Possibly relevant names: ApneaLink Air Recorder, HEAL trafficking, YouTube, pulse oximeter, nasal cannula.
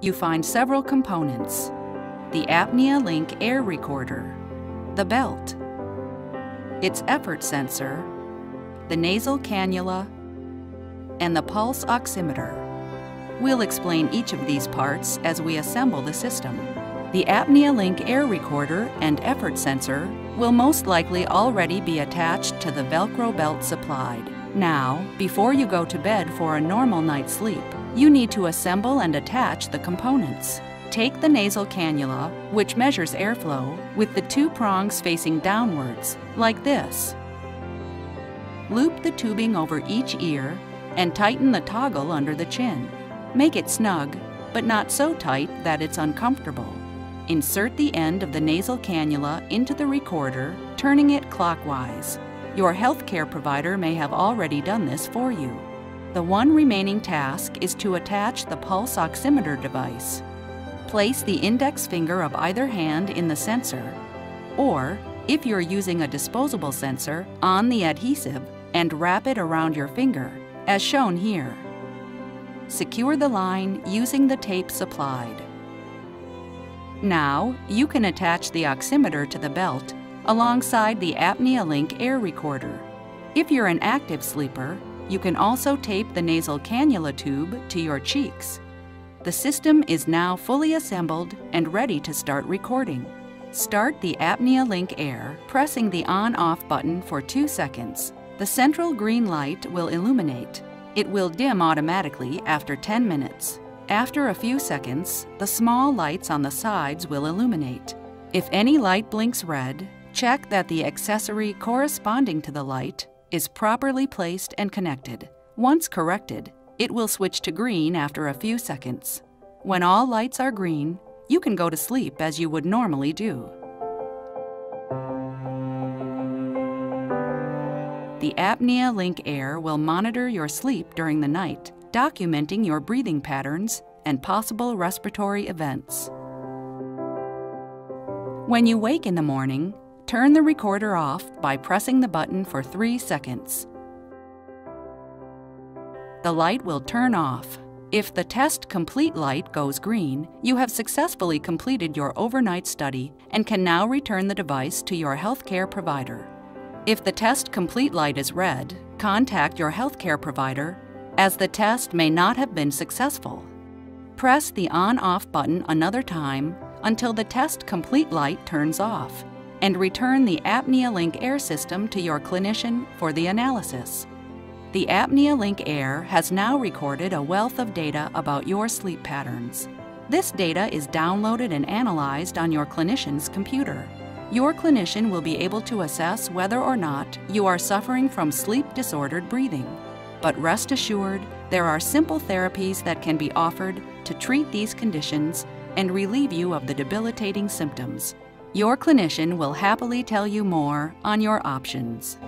you find several components: the ApneaLink Air Recorder, the belt, its effort sensor, the nasal cannula, and the pulse oximeter. We'll explain each of these parts as we assemble the system. The ApneaLink Air Recorder and effort sensor will most likely already be attached to the Velcro belt supplied. Now, before you go to bed for a normal night's sleep, you need to assemble and attach the components. Take the nasal cannula, which measures airflow, with the two prongs facing downwards, like this. Loop the tubing over each ear and tighten the toggle under the chin. Make it snug, but not so tight that it's uncomfortable. Insert the end of the nasal cannula into the recorder, turning it clockwise. Your healthcare provider may have already done this for you. The one remaining task is to attach the pulse oximeter device. Place the index finger of either hand in the sensor, or, if you're using a disposable sensor, on the adhesive and wrap it around your finger, as shown here. Secure the line using the tape supplied. Now, you can attach the oximeter to the belt alongside the ApneaLink Air Recorder. If you're an active sleeper, you can also tape the nasal cannula tube to your cheeks. The system is now fully assembled and ready to start recording. Start the ApneaLink Air, pressing the on-off button for 2 seconds. The central green light will illuminate. It will dim automatically after 10 minutes. After a few seconds, the small lights on the sides will illuminate. If any light blinks red, check that the accessory corresponding to the light is properly placed and connected. Once corrected, it will switch to green after a few seconds. When all lights are green, you can go to sleep as you would normally do. The ApneaLink Air will monitor your sleep during the night, documenting your breathing patterns and possible respiratory events. When you wake in the morning, turn the recorder off by pressing the button for 3 seconds. The light will turn off. If the test complete light goes green, you have successfully completed your overnight study and can now return the device to your healthcare provider. If the test complete light is red, contact your healthcare provider, as the test may not have been successful. Press the on-off button another time until the test complete light turns off, and return the ApneaLink Air system to your clinician for the analysis. The ApneaLink Air has now recorded a wealth of data about your sleep patterns. This data is downloaded and analyzed on your clinician's computer. Your clinician will be able to assess whether or not you are suffering from sleep-disordered breathing. But rest assured, there are simple therapies that can be offered to treat these conditions and relieve you of the debilitating symptoms. Your clinician will happily tell you more on your options.